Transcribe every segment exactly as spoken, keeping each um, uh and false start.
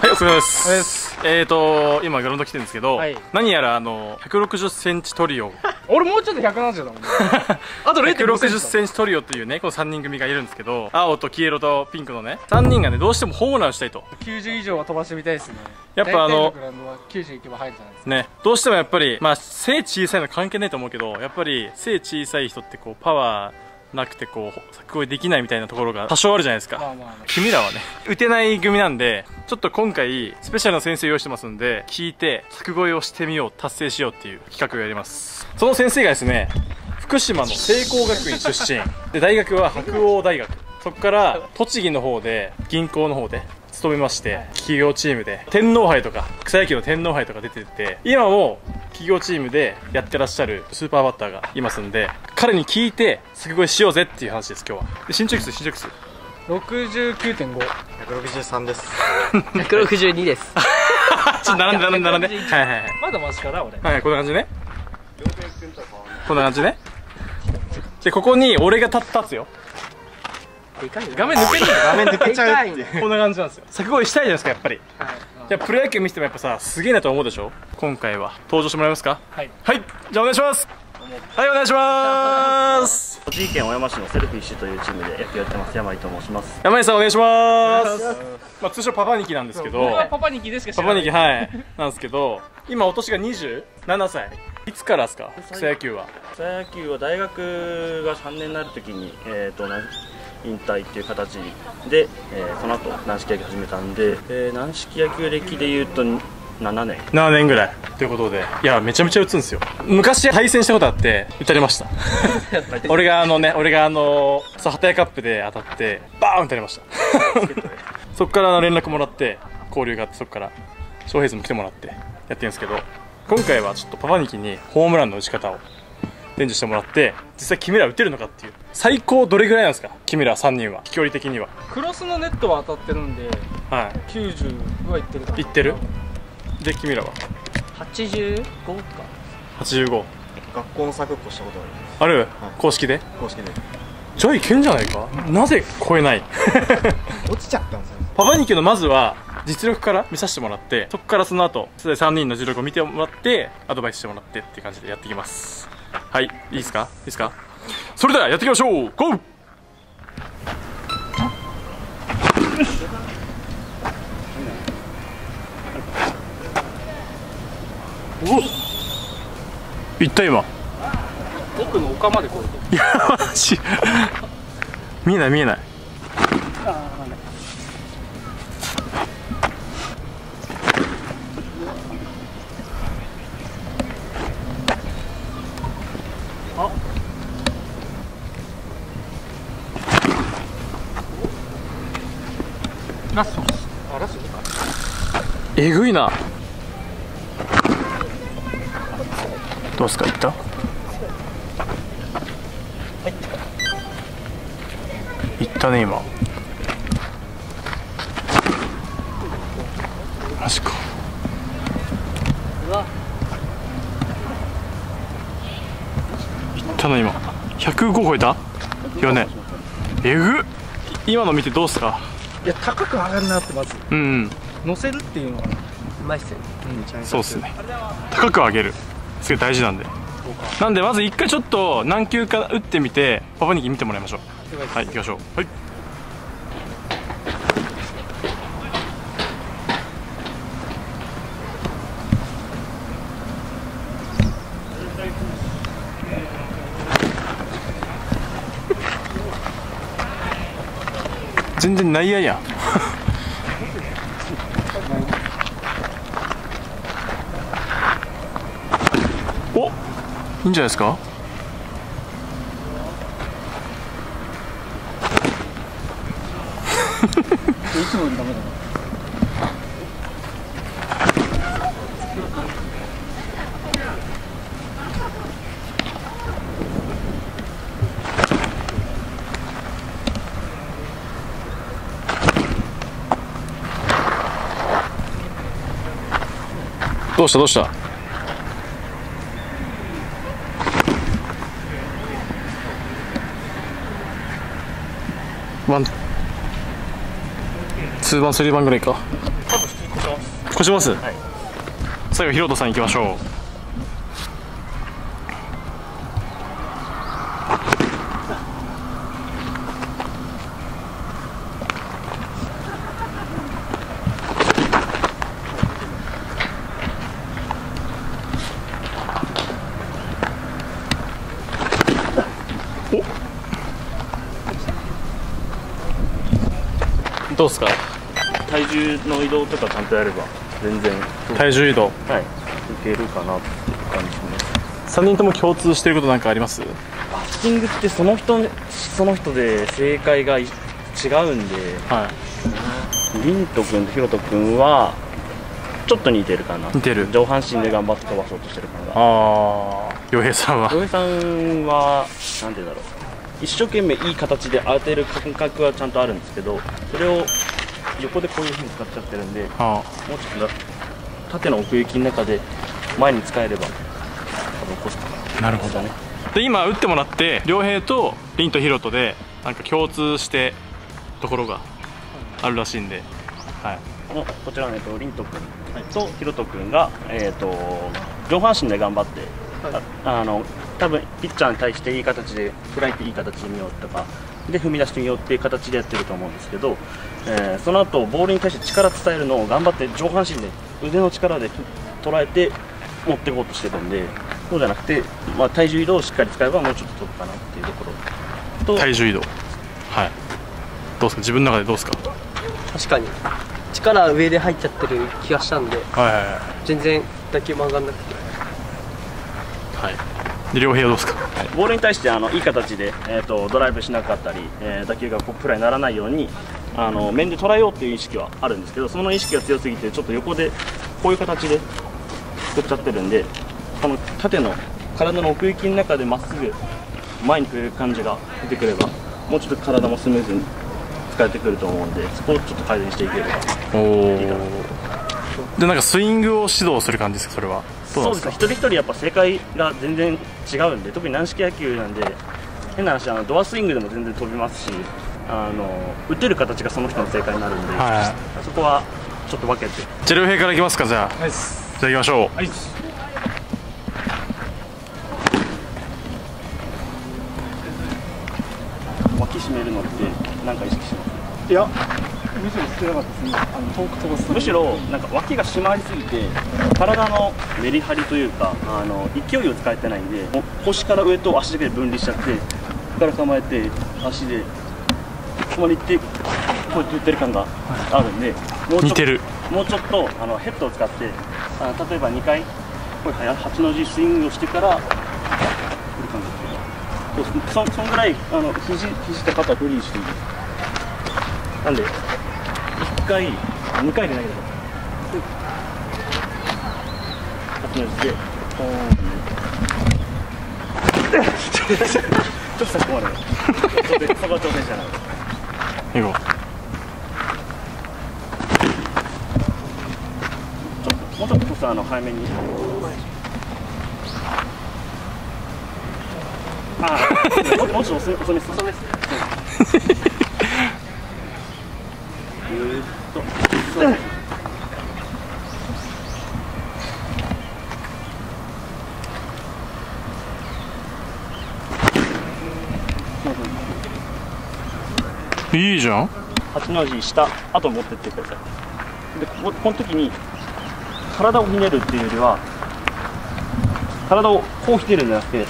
はい、お疲れです。えっと、今グラウンド来てるんですけど、何やらあのひゃくろくじゅっセンチトリオ。俺もうちょっとひゃくななじゅうだもん。あと ひゃくろくじゅっセンチトリオっていうね、このさんにん組がいるんですけど、青と黄色とピンクのね、さんにんがね、どうしてもホームランしたいと。きゅうじゅういじょうは飛ばしてみたいですね。やっぱあの、きゅうじゅういけば入るじゃないですか。ね、どうしてもやっぱり、まあ背小さいの関係ないと思うけど、やっぱり背小さい人ってこうパワー。なくてこう作業できないみたいなところが多少あるじゃないですか。君らはね打てない組なんで、ちょっと今回スペシャルな先生用意してますんで、聞いて作業をしてみよう、達成しようっていう企画をやります。その先生がですね、福島の聖光学院出身で、大学は白鴎大学、そこから栃木の方で銀行の方で勤めまして、はい、企業チームで天皇杯とか草野球の天皇杯とか出てて、今も企業チームでやってらっしゃるスーパーバッターがいますんで、彼に聞いて作業しようぜっていう話です。今日は身長いくつ？身長いくつ？ ろくじゅうきゅうてんご。 ひゃくろくじゅうさんです。ひゃくろくじゅうにです。ちょっと並んで並んで並んで、はいはいはい、まだマシかな俺。はい、こんな感じね。こんな感じね。で、ここに俺が立つよ。画面抜けるんだよ。画面抜けちゃうっていうこんな感じなんですよ。柵越えしたいじゃないですか、やっぱり。じゃあプロ野球見せてもやっぱさ、すげえなと思うでしょ。今回は登場してもらえますか？はい、はい、じゃあお願いします。はい、お願いします。栃木県小山市のセルフィッシュというチームで野球やってます、山井と申します。山井さん、お願いします。まあ通称パパニキなんですけど、僕はパパニキでしか知らない。パパニキ、はい、なんですけど、今お年がにじゅうななさい。いつからですか、草野球は？草野球は大学がさんねんになるときにえっと引退っていう形で、えー、その後軟式野球始めたんで、えー、軟式野球歴でいうとななねんななねんぐらいということで、いやめちゃめちゃ打つんですよ。昔対戦したことあって打たれました。俺があのね、俺があのサハタヤカップで当たってバーン打たれました。そこから連絡もらって交流があって、そこから翔平ズも来てもらってやってるんですけど、今回はちょっとパパニキにホームランの打ち方を伝授してもらって、実際君ら打てるのかっていう。最高どれぐらいなんですか、君らさんにんは？飛距離的にはクロスのネットは当たってるんで、はい、きゅうじゅうはいってるかな。いってる。で君らははちじゅうごとか。はちじゅうご。学校の柵越えしたことある。ある、はい、公式で。公式でじゃあいけんじゃないか。なぜ超えない？落ちちゃったんですよ。パパニキのまずは実力から見させてもらって、そこからその後さんにんの実力を見てもらってアドバイスしてもらってっていう感じでやっていきます。はい、いいですか、いいですか。それではやっていきましょう。ゴー。お、いった今。奥の丘まで来ると。いや、マジ。見えない見えない。えぐいな。どうすか、いった？はい、いったね今。マジか。いったな今。ひゃくご超えた？よね。えぐ。今の見てどうすか？いや、高く上がるなってまず。うんうん。乗せるっていうのはうまいっすよね。そうっすね、高く上げるすごい大事なんで、なんでまず一回ちょっと何球か打ってみてパパニキ見てもらいましょう。はい、行きましょう。はい、全然内野やん。いいんじゃないですか。いつもダメだな。どうしたどうした。ワン、ツーバン、スリーバンぐらいか。こします、はい、最後ヒロトさん行きましょう。どうですか、体重の移動とかちゃんとやれば全然体重移動、はい、いけるかなって感じですね。さんにんとも共通していることなんかあります？バッティングってその人その人で正解が違うんで、はい、凛斗君とひろと君はちょっと似てるかな。似てる。上半身で頑張って飛ばそうとしてる感が。ああ、洋平さんは洋平さんはなんて言うんだろう、一生懸命いい形で当てる感覚はちゃんとあるんですけど、それを横でこういうふうに使っちゃってるんで、ああもうちょっと縦の奥行きの中で前に使えれば多分コストがなるほどね。で今打ってもらって良平と凛とヒロトでなんか共通してところがあるらしいんで、はい、こちらの凛と君とヒロト君が、えー、と上半身で頑張って、はい、あ, あの多分ピッチャーに対していい形でフライっていい形に見ようとかで踏み出してみようっていう形でやってると思うんですけど、えー、その後ボールに対して力伝えるのを頑張って上半身で腕の力で捉えて持っていこうとしてるんで、そうじゃなくて、まあ、体重移動をしっかり使えばもうちょっと届くかなっていうところと。体重移動、はい、どうですか自分の中でどうですか？確かに力は上で入っちゃってる気がしたんで、全然打球も上がんなくて、はい。両平はどうですか？ボールに対してあのいい形で、えー、とドライブしなかったり、えー、打球がフライにならないようにあの面で捉えようという意識はあるんですけど、その意識が強すぎてちょっと横でこういう形で作っちゃってるんで、この縦の体の奥行きの中でまっすぐ前にくれる感じが出てくればもうちょっと体もスムーズに使えてくると思うんで、そこをちょっと改善していければいいかなと。でなんかスイングを指導する感じですかそれは？そうですね、一人一人やっぱ正解が全然違うんで、特に軟式野球なんで変な話あのドアスイングでも全然飛びますし、あの打てる形がその人の正解になるんで、はい、そこはちょっと分けて。じゃあ両平からいきますか。じゃあ、はい、じゃあいきましょう、はい、脇締めるのって何か意識します？いやむしろ少なかったですね。あの遠く飛ばすむしろなんか脇が締まりすぎて体のメリハリというかあの勢いを使えてないんで、腰から上と足だけで分離しちゃって、ここから構えて足でここまで行ってこうやって打ってる感があるんで、もうちょっと似てる。もうちょっとあのヘッドを使ってあの例えばにかいこういうはちの字スイングをしてからこういう感じですけど、 そ, そんぐらいあの肘肘と肩をフリーしていいです。なんでいっかい、にかいで投げたもうちょっとこそあの早めに。ああ、もうちょっと遅めです。ずーっとそうです。いいじゃん。はちの字下あと持ってってください。でここの時に体をひねるっていうよりは体をこうひねるんじゃなくて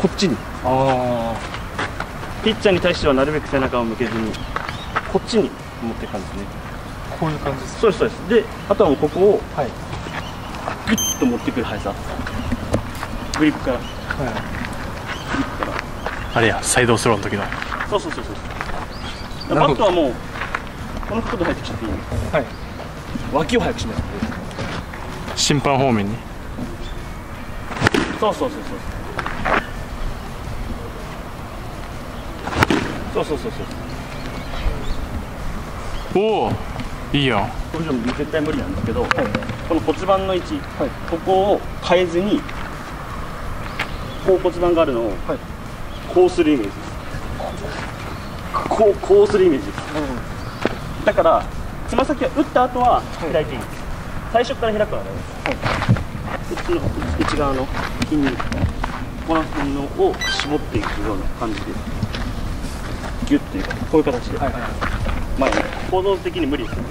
こっちに、ああピッチャーに対してはなるべく背中を向けずにこっちに持っていく感じですね。こういう感じです。そうですそうです。で、あとはもうここをグッと持ってくる速さ。グリップから。はい。グリップから。あれや、サイドスローの時の。そうそうそうそう。バットはもうこの角度入ってきちゃっていい。はい。脇を速くします。審判方面に。そうそうそうそう。そうそうそうそう。おおいいやん。これじゃ絶対無理なんですけど、はい、この骨盤の位置、はい、ここを変えずにこう骨盤があるのをこうするイメージです、はい、こうこうするイメージです、はい、だからつま先を打った後は開いていいんです、最初から開くからね。こっちの内側の筋肉とこの辺のを絞っていくような感じでギュッというかこういう形で前に構造的に無理してる。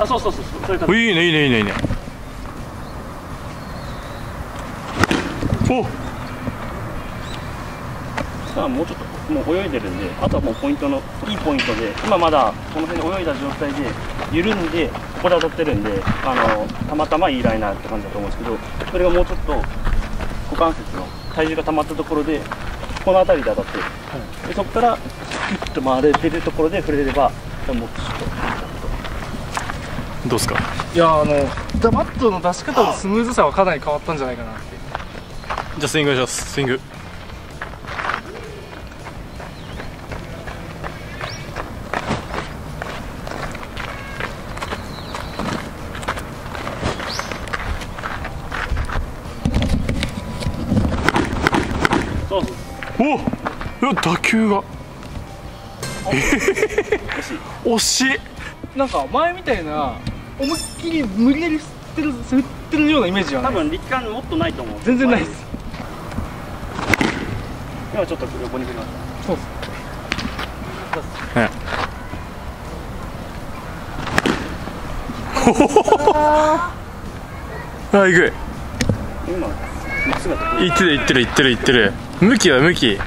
あ、そうそうそうそう、そういう形。いいねいいねいいねいいね。おっ、さあもうちょっともう泳いでるんで、あとはもうポイントのいいポイントで、今まだこの辺で泳いだ状態で緩んでここで当たってるんで、あのたまたまいいライナーって感じだと思うんですけど、それがもうちょっと股関節の体重が溜まったところでこの辺りで当たって、はい、でそこからキュッと回れてるところで触れればもうちょっとどうですか。いや、あのバットの出し方のスムーズさはかなり変わったんじゃないかなって。じゃあスイングお願いします。スイングおっ、打球が惜しい。なんか前みたいな思いっきり無理やり振ってる振ってるようなイメージは多分力感もっとないと思う。全然ないです。今ちょっと横に振りました。そうです、ね。ああ、いく今いってるいってるいってるいってる。向きは向き、つ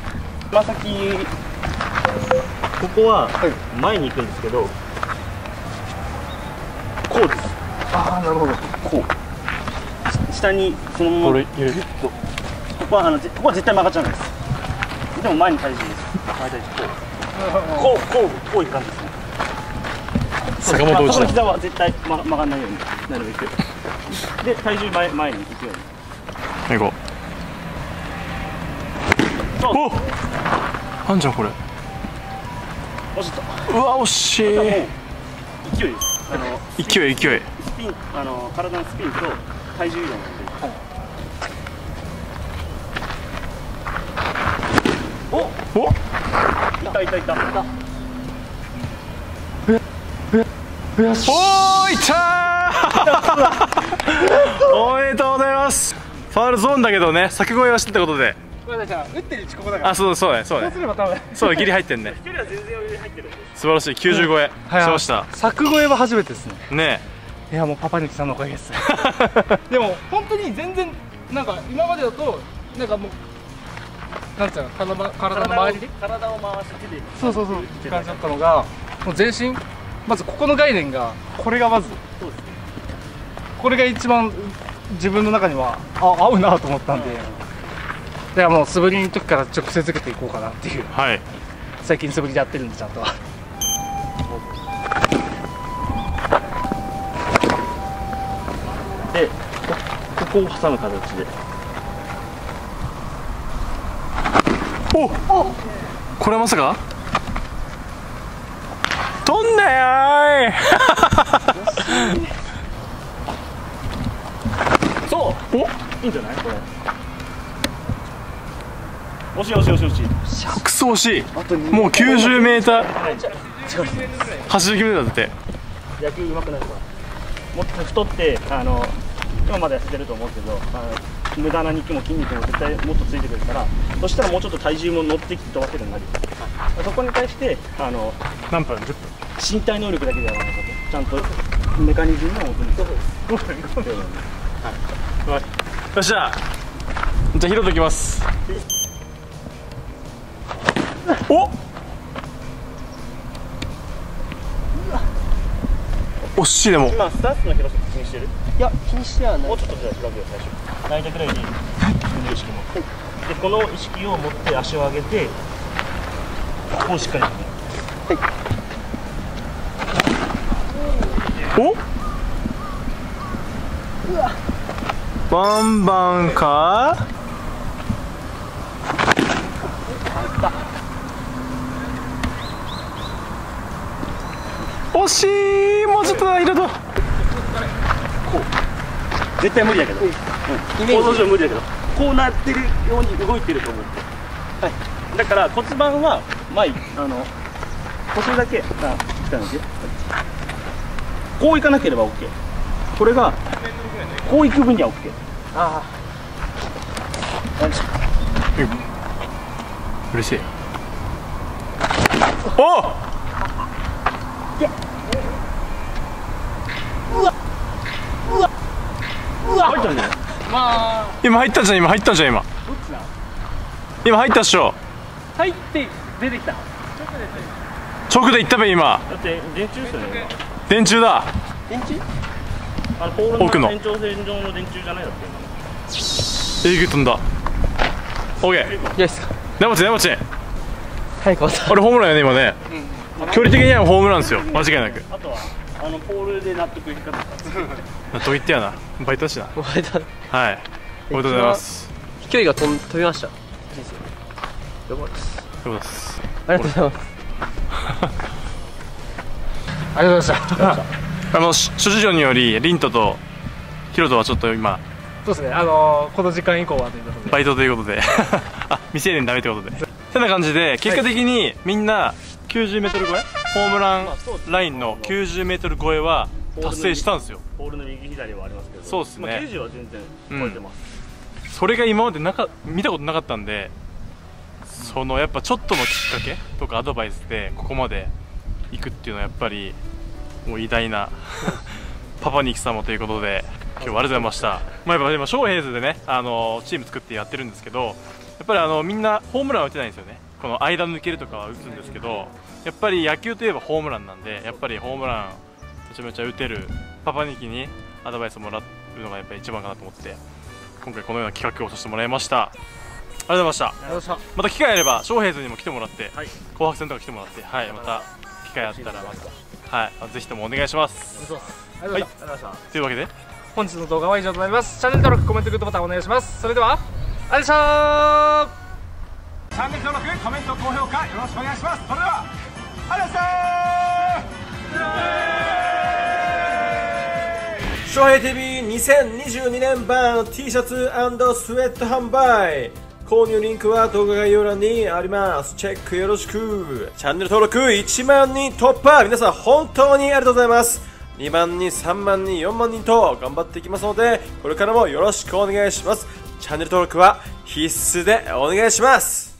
ま先、ここは前に行くんですけど、はい、こうです。ああ、なるほど。こう下にそのままギュッと、ここはあのここは絶対曲がっちゃうんです。でも前に体重です。前体重こうこうこうこういう感じですね。坂本落ちた。この膝は絶対曲がらないようになるべくで体重前前に行くように。行こう。おっ、あんじゃんこれ。惜しかった。うわ、惜しい。勢いです。あの勢い勢い。スピン、あの体のスピンと体重移動なんで。おお。いたいたいた。ええよし。おー、いった。おめでとうございます。ファウルゾーンだけどね、柵越えはしてたことで。打ってる位置ここだから。あ、そうそうね、そうね、そう、ギリ入ってんね。飛距離は全然余裕で入ってるんです。素晴らしい、きゅうじゅう超えしました。柵越えは初めてですね。ねえ、いやもうパパニキさんのおかげです。でも本当に全然なんか今までだとなんかもうなんていうの、体の周りで体を回して手でそうそうそうって感じだったのが、もう全身、まずここの概念が、これがまずそうですね、これが一番自分の中にはあ合うなと思ったんで、いやもう素振りの時から直接受けていこうかなっていう、はい、最近素振りでやってるんでちゃんとは。でここを挟む形で、おっ、これまさか飛んだよーい。そう、お、いいんじゃないこれ。惜しい惜しい惜しい惜しい。くそ惜しい。もうきゅうじゅうメーター、はちじゅうきゅうメーターだって。野球うまくなるわ。もっと太ってあの今まで痩せてると思うけど、あの無駄な肉も筋肉も絶対もっとついてくるから、そしたらもうちょっと体重も乗ってきたわけになる。そこに対してあの何分じゅっぷん身体能力だけではなくて、ちゃんとメカニズムを持ってる。ごふんごふん。はい。よっしゃ。じゃあ拾っておきます。お、惜しい。でも今スタンスの広さ気にしてる？いや、気にしてはない。もうちょっとじゃあ広げよう。最初泣いたくらいに意識もで、この意識を持って足を上げて、ここをしっかりと、はい、おバンバンかー。惜しい。もうちょっとだ、いろいろと。絶対無理だけど、構造上無理だけど、こうなってるように動いてると思って、はい、だから骨盤は前、あの腰だけ、あ、こういかなければ OK。これがこう行く分には OK。 ああ、よいしょ、嬉しい。おっ、うわうわうわ、入ったんじゃない？今入ったんじゃん、今入ったんじゃん、今どっちだ？今入ったっしょ。入って出てきた。直で行ったべ。今だって電柱っすよね。電柱だ。電柱？あのポールの延長線上の電柱じゃないだって。えぐい、飛んだ。 OK、 よいしょ。ナモチ、ナモチ、はい、こうあれホームランよね、今ね。距離的にはホームランですよ、間違いなく。あとはあのポールで納得いくか納得いってやな、バイトだしな。バイト、はい、おめでとうございます。飛距離が飛びました。どうもです。どうもです。ありがとうございます。ありがとうございました。あの諸事情によりリントとヒロトはちょっと今。そうですね。あのー、この時間以降はということで。バイトということで。あ、未成年ダメということで。そんな感じで結果的にみんなきゅうじゅうメートル超え、ホームランラインのきゅうじゅうメートル超えは達成したんですよ。ポールの右左はありますけど。そうですね。きゅうじゅうは全然超えてます。うん、それが今までなか見たことなかったんで。そのやっぱちょっとのきっかけとかアドバイスでここまで行くっていうのはやっぱりもう偉大なパパに貴様ということで、今日はありがとうございました。まあやっぱ今ショーヘイズでね、あのチーム作ってやってるんですけど、やっぱりあのみんなホームランは打てないんですよね。この間抜けるとかは打つんですけど、やっぱり野球といえばホームランなんで、やっぱりホームランめちゃめちゃ打てるパパニキにアドバイスをもらうのがやっぱり一番かなと思って、今回このような企画をさせてもらいました。ありがとうございました。また機会あればショーヘイズにも来てもらって、はい、紅白戦とか来てもらって、はい、また機会あったらまた、はい、ぜひともお願いします。はい、というわけで本日の動画は以上となります。チャンネル登録、コメント、グッドボタンお願いします。それではありがとうございました。チャンネル登録、コメント、高評価よろしくお願いします。それではありがとうございました。ショーヘイ ティーブイ にせんにじゅうにねんばん T シャツ&スウェット販売。購入リンクは動画概要欄にあります。チェックよろしく。チャンネル登録いちまんにん突破。皆さん本当にありがとうございます。にまんにん、さんまんにん、よんまんにんと頑張っていきますので、これからもよろしくお願いします。チャンネル登録は必須でお願いします。